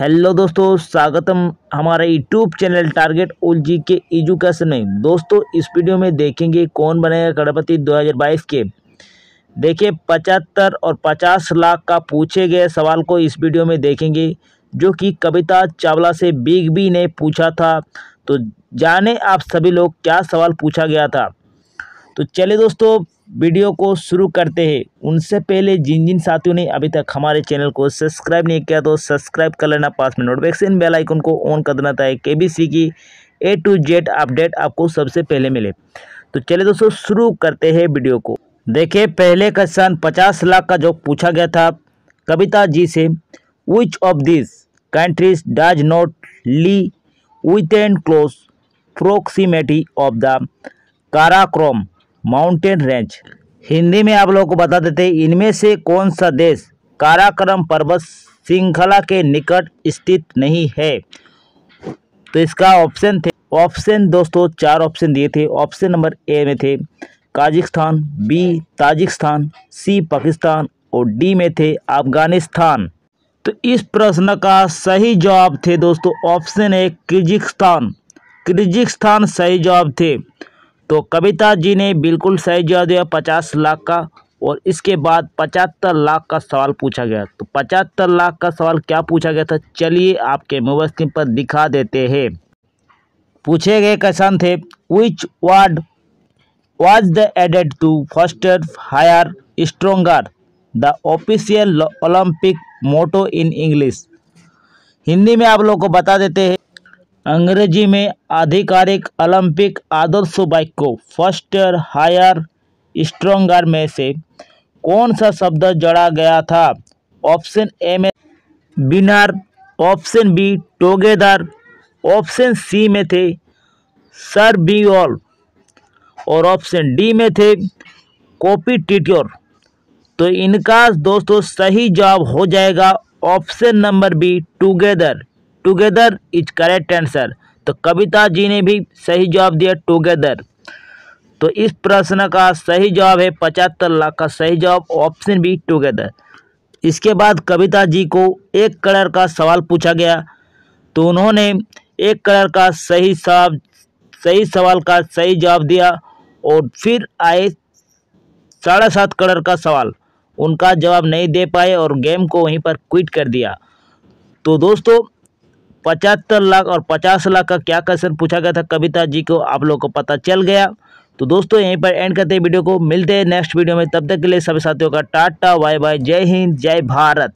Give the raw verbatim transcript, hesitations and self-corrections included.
Hello दोस्तों, स्वागतम हमारे YouTube channel target all G के एजुकेशन में। दोस्तों इस वीडियो में देखेंगे कौन बनेगा करोड़पति दो हज़ार बाईस के देखिए पचहत्तर और पचास लाख का पूछे गए सवाल को इस वीडियो में देखेंगे, जो कि कविता चावला से बिग बी ने पूछा था। तो जाने आप सभी लोग क्या सवाल पूछा गया था। तो चलिए दोस्तों वीडियो को शुरू करते हैं। उनसे पहले जिन जिन साथियों ने अभी तक हमारे चैनल को सब्सक्राइब नहीं किया तो सब्सक्राइब कर लेना, पास में नोटिफिकेशन बेल आइकन को ऑन कर देना ताकि केबीसी की ए टू जेड अपडेट आपको सबसे पहले मिले। तो चलिए दोस्तों शुरू करते हैं वीडियो को। देखिए पहले क्वेश्चन पचास लाख का जो पूछा गया था कविता जी से, which of this countries does not lie with and close proximity of the Karakoram mountain range. Hindi में आप लोगों को बता देते हैं, इनमें से कौन सा देश काराकोरम पर्वत श्रृंखला के निकट स्थित नहीं है। तो इसका ऑप्शन थे ऑप्शन दोस्तों चार ऑप्शन दिए थे। ऑप्शन नंबर ए में थे Kazakhstan, B Tajikistan, C Pakistan और डी में थे अफगानिस्तान। तो इस प्रश्न का सही जवाब थे दोस्तों ऑप्शन ए किर्गिस्तान। किर्गिस्तान सही जवाब थे। तो कविता जी ने बिल्कुल सही जवाब दिया पचास लाख का। और इसके बाद पचहत्तर लाख का सवाल पूछा गया। तो पचहत्तर लाख का सवाल क्या पूछा गया था, चलिए आपके मोबाइल स्क्रीन पर दिखा देते हैं। पूछे गए क्वेश्चन थे, which word was the added to faster higher stronger the official Olympic motto in English. Hindi में आप लोग को बता देते हैं, अंग्रेजी में आधिकारिक ओलंपिक आदर्श वाक्य को फास्टर हायर स्ट्रॉन्गर में से कौन सा शब्द जोड़ा गया था। ऑप्शन ए में winner, option B together, option C में थे सर बी ऑल और ऑप्शन डी में थे कॉम्पिटिटर। तो इनका दोस्तों सही जवाब हो जाएगा option number B together. Together is correct answer. तो कविता जी ने भी सही जवाब दिया टुगेदर। तो इस प्रश्न का सही जवाब है पचहत्तर लाख का सही जवाब ऑप्शन बी टुगेदर। इसके बाद कविता जी को एक करोड़ का सवाल पूछा गया। तो उन्होंने एक करोड़ का सही जवाब सही सवाल का सही जवाब दिया। और फिर आए साढ़े सात करोड़ का सवाल, उनका जवाब नहीं दे पाए और गेम को वहीं पर क्विट कर दिया। तो दोस्तों पचहत्तर लाख और पचास लाख का क्या क्वेश्चन पूछा गया था कविता जी को आप लोगों को पता चल गया। तो दोस्तों यहीं पर एंड करते हैं वीडियो को, मिलते हैं नेक्स्ट वीडियो में। तब तक के लिए सभी साथियों का टाटा बाय बाय, जय हिंद जय भारत।